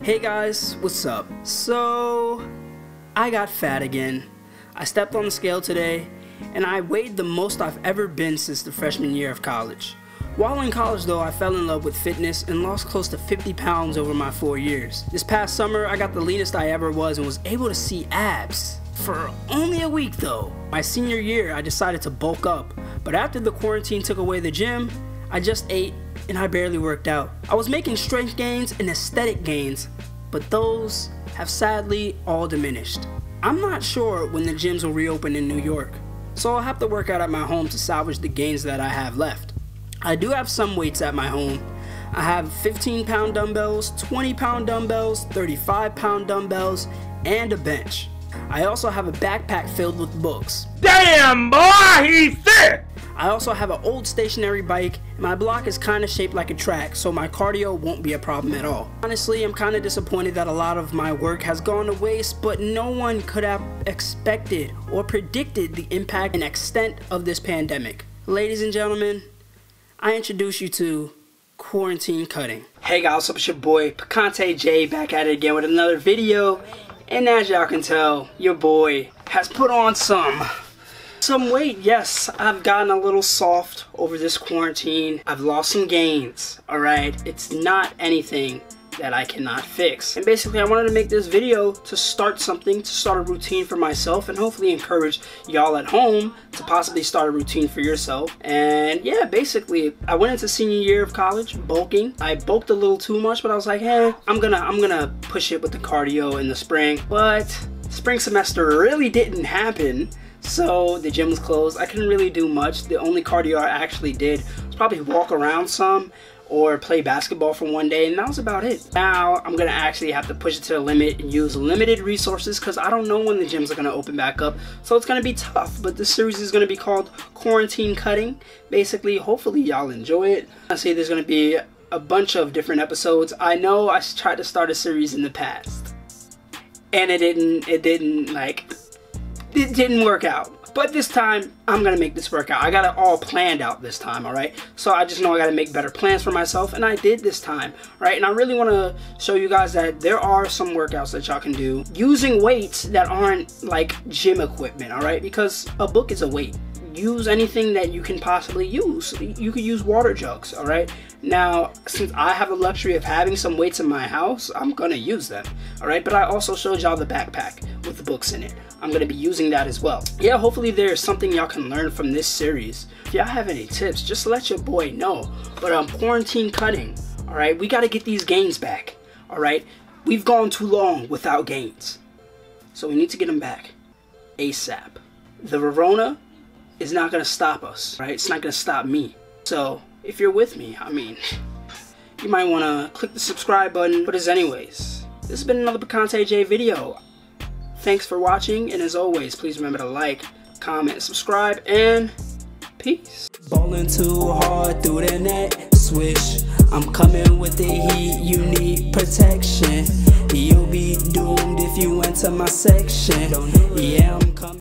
Hey guys, what's up? So, I got fat again. I stepped on the scale today, and I weighed the most I've ever been since the freshman year of college. While in college though, I fell in love with fitness and lost close to 50 pounds over my 4 years. This past summer, I got the leanest I ever was and was able to see abs. For only a week though. My senior year, I decided to bulk up, but after the quarantine took away the gym, I just ate and I barely worked out. I was making strength gains and aesthetic gains, but those have sadly all diminished. I'm not sure when the gyms will reopen in New York, so I'll have to work out at my home to salvage the gains that I have left. I do have some weights at my home. I have 15-pound dumbbells, 20-pound dumbbells, 35-pound dumbbells, and a bench. I also have a backpack filled with books. Damn boy, he's thick! I also have an old stationary bike, and my block is kind of shaped like a track, so my cardio won't be a problem at all. Honestly, I'm kind of disappointed that a lot of my work has gone to waste, but no one could have expected or predicted the impact and extent of this pandemic. Ladies and gentlemen, I introduce you to quarantine cutting. Hey guys, what's up? It's your boy, Picante J, back at it again with another video, and as y'all can tell, your boy has put on some weight. Yes, I've gotten a little soft over this quarantine. I've lost some gains, all right? It's not anything that I cannot fix. And basically, I wanted to make this video to start something, to start a routine for myself, and hopefully encourage y'all at home to possibly start a routine for yourself. And yeah, basically, I went into senior year of college bulking. I bulked a little too much, but I was like, hey, I'm gonna push it with the cardio in the spring. But spring semester really didn't happen. So the gym was closed. I couldn't really do much. The only cardio I actually did was probably walk around some or play basketball for one day, and that was about it. Now I'm gonna actually have to push it to the limit and use limited resources because I don't know when the gyms are gonna open back up, so it's gonna be tough. But this series is gonna be called Quarantine Cutting. Basically, hopefully y'all enjoy it. I say there's gonna be a bunch of different episodes. I know I tried to start a series in the past and it didn't work out. But this time, I'm gonna make this work out. I got it all planned out this time, all right? So I just know I gotta make better plans for myself, and I did this time, right? And I really wanna show you guys that there are some workouts that y'all can do using weights that aren't like gym equipment, all right? Because a book is a weight. Use anything that you can possibly use. You could use water jugs, all right? Now, since I have the luxury of having some weights in my house, I'm gonna use them, all right? But I also showed y'all the backpack with the books in it. I'm gonna be using that as well. Yeah, hopefully there's something y'all can learn from this series. If y'all have any tips, just let your boy know. But quarantine cutting, all right? We gotta get these gains back, all right? We've gone too long without gains, so we need to get them back ASAP. The Verona is not gonna stop us, right? It's not gonna stop me. So if you're with me, I mean, you might wanna click the subscribe button. But as anyways, this has been another Picante J video. Thanks for watching, and as always, please remember to like, comment, subscribe, and peace. Ballin' too hard through the net, swish. I'm coming with the heat, you need protection. You'll be doomed if you enter my section. Yeah, I'm coming.